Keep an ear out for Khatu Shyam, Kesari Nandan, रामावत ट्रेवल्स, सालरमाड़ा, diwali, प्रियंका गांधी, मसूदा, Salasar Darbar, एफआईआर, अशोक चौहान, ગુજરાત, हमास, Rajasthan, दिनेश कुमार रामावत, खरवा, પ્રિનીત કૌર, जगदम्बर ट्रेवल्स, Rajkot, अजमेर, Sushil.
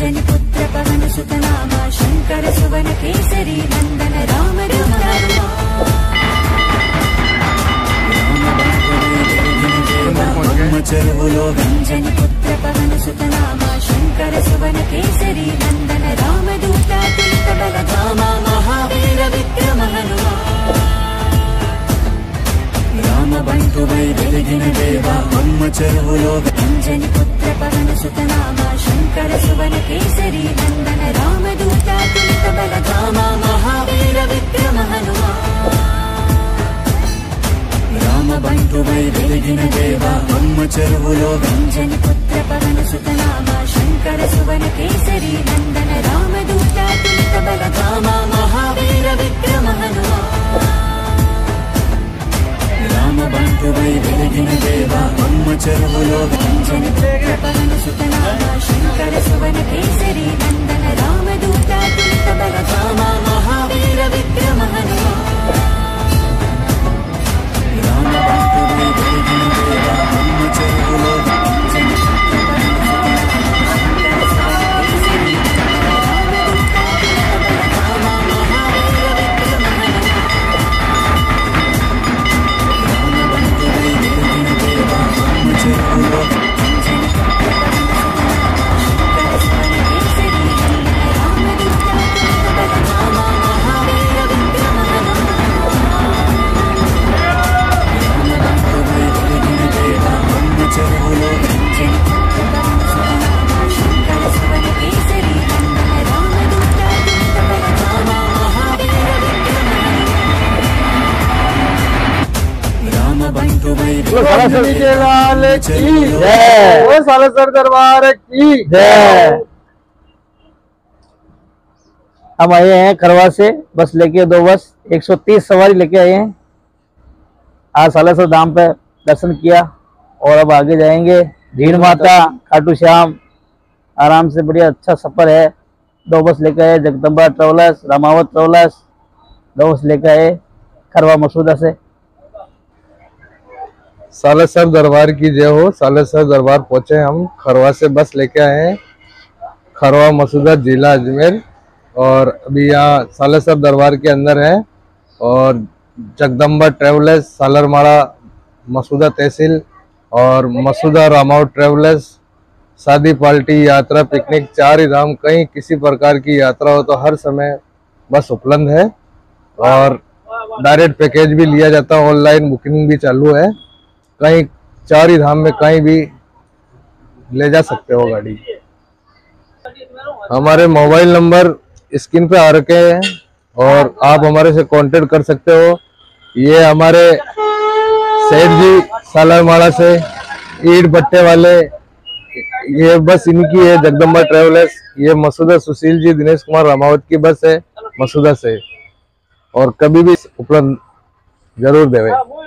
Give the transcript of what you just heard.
अंजनी पुत्र पवन सुत नामा शंकर सुवन केसरी नंदन राम चलो अंजनी पुत्र पवन सुत नामा शंकर सुवन केसरी नंदन राम दूता तुलित बल धामा महावीर विक्रम राम बंटु वै वेलिगिन देवा मम्म चेरुवुलो अंजनी पुत्र पवन सुतनामा शंकर सुवन केसरी नंदन रामदूता तुलित बलधामा महावीर विक्रम हनुमा राम बंटु वै वेलिगिन देवा मम्म चेरुवुलो अंजनी पुत्र पवन सुतनामा शंकर सुवन केसरी नंदन रामदूता तुलित बलधामा महावीर विक्रम हनुमा राम बंटु वै वेलिगिन देवा मम्म चेरुवुलो अंजनी पवन सुतनामा शंकर सुवन केसरी नंदन रामदूता तुलित बलधामा महावीर विक्रम हनुमा राम बंटु वै वेलिगिन देवा मम्म चेरुवुलो अंजनी पवन सुतनामा सालासर दरबार की जय। हम आए हैं खरवा से बस लेके, 2 बस 130 सवारी लेके आए हैं। आज सालासर धाम पे दर्शन किया और अब आगे जाएंगे भीड़ माता, खाटू श्याम। आराम से बढ़िया अच्छा सफर है। 2 बस लेके आए, जगदम्बर ट्रेवल्स, रामावत ट्रेवल्स 2 बस लेके आए खरवा मसूदा से। सालासर दरबार की जय हो। सालासर दरबार पहुंचे हम, खरवा से बस लेके आए हैं, खरवा मसूदा जिला अजमेर। और अभी यहाँ सालासर दरबार के अंदर है और जगदम्बर ट्रेवल्स सालरमाड़ा मसूदा तहसील और मसूदा रामावत ट्रेवल्स शादी पार्टी यात्रा पिकनिक 4 ही धाम कहीं किसी प्रकार की यात्रा हो तो हर समय बस उपलब्ध है और डायरेक्ट पैकेज भी लिया जाता है। ऑनलाइन बुकिंग भी चालू है, कहीं 4 ही धाम में कहीं भी ले जा सकते हो गाड़ी। हमारे मोबाइल नंबर स्क्रीन पे आ रखे हैं और आप हमारे से कांटेक्ट कर सकते हो। ये हमारे सेठ जी सालरमाड़ा से ईट भट्टे वाले, ये बस इनकी है जगदम्बर ट्रेवल्स। ये मसूदा सुशील जी दिनेश कुमार रामावत की बस है मसूदा से। और कभी भी उपलब्ध जरूर देवे।